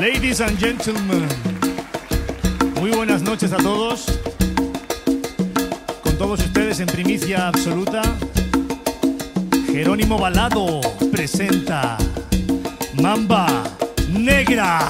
Ladies and gentlemen, muy buenas noches a todos. Con todos ustedes en primicia absoluta, Gerónimo Balado presenta Mamba Negra.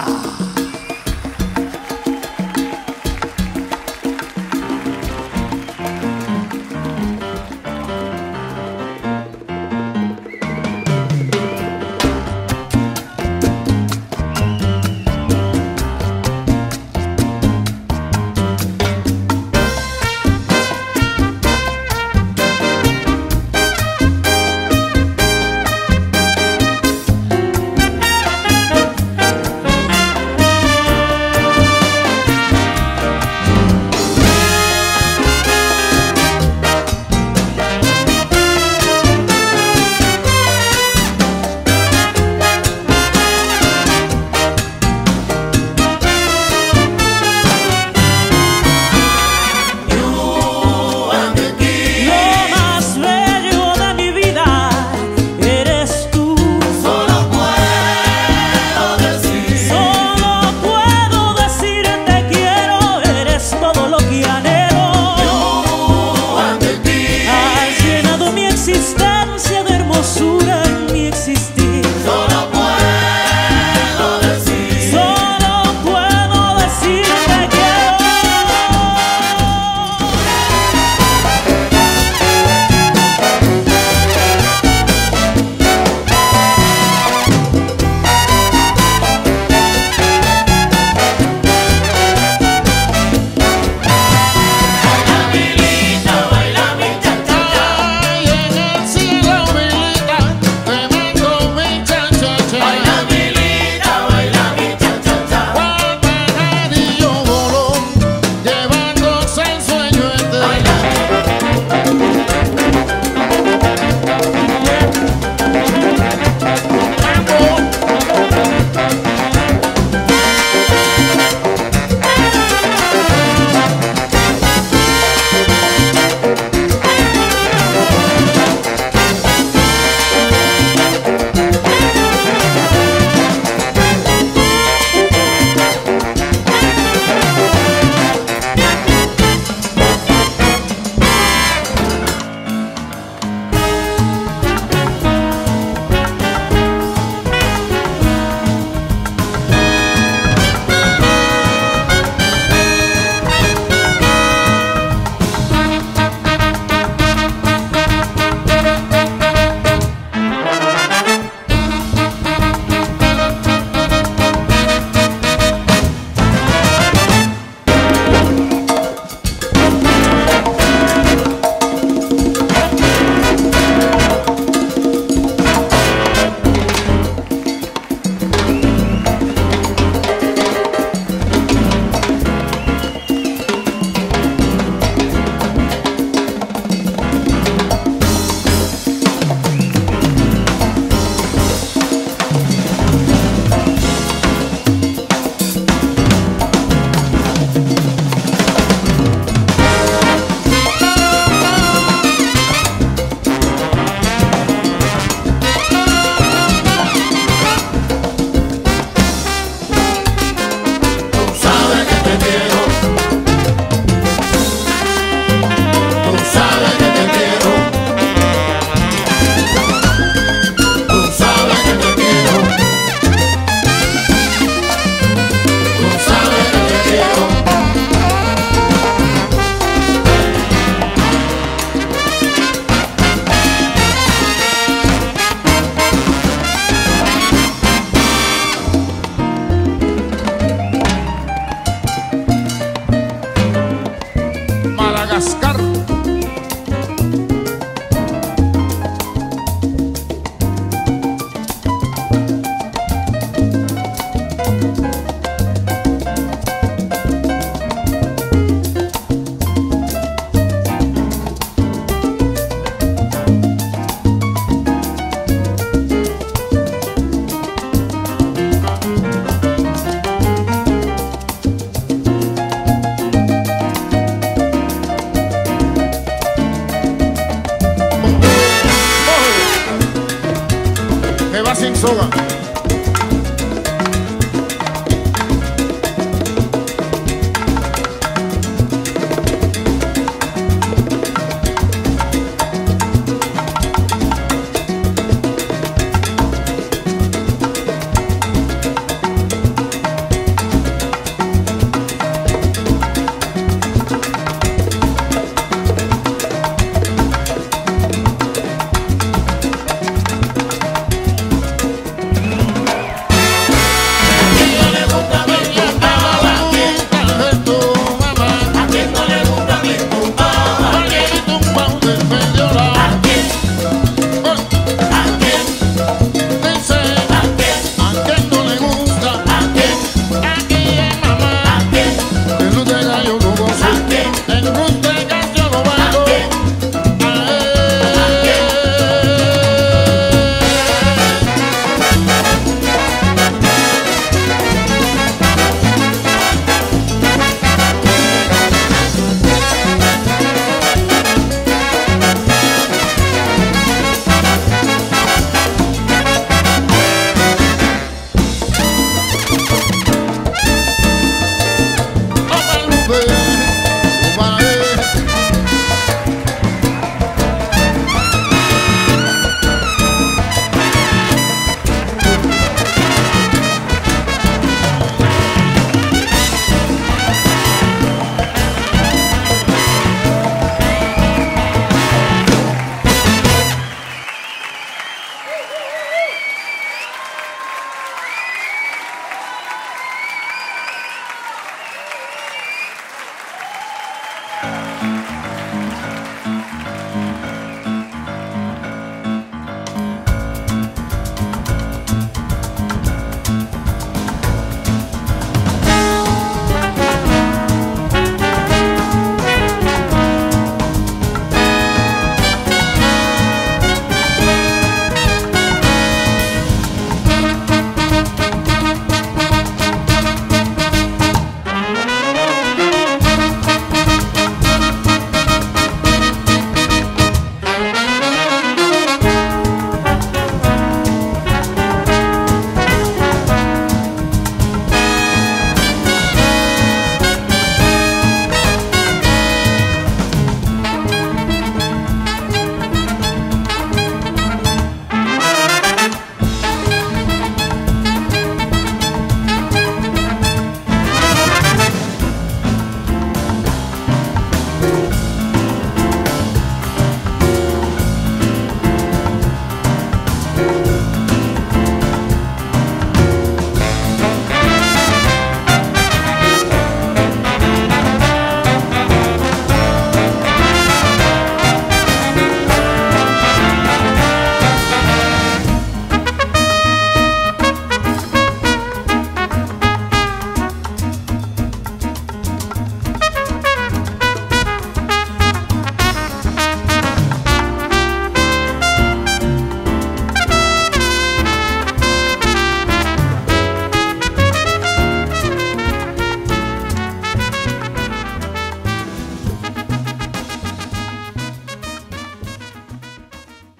Soga.